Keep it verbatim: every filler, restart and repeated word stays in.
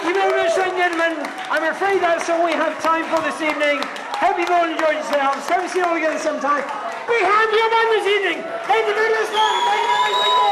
Thank you very much, ladies and gentlemen. I'm afraid that's all we have time for this evening. Hope you've all enjoyed yourselves. Hope we see you all again sometime. We have your man this evening. Thank you very much. Thank you very much.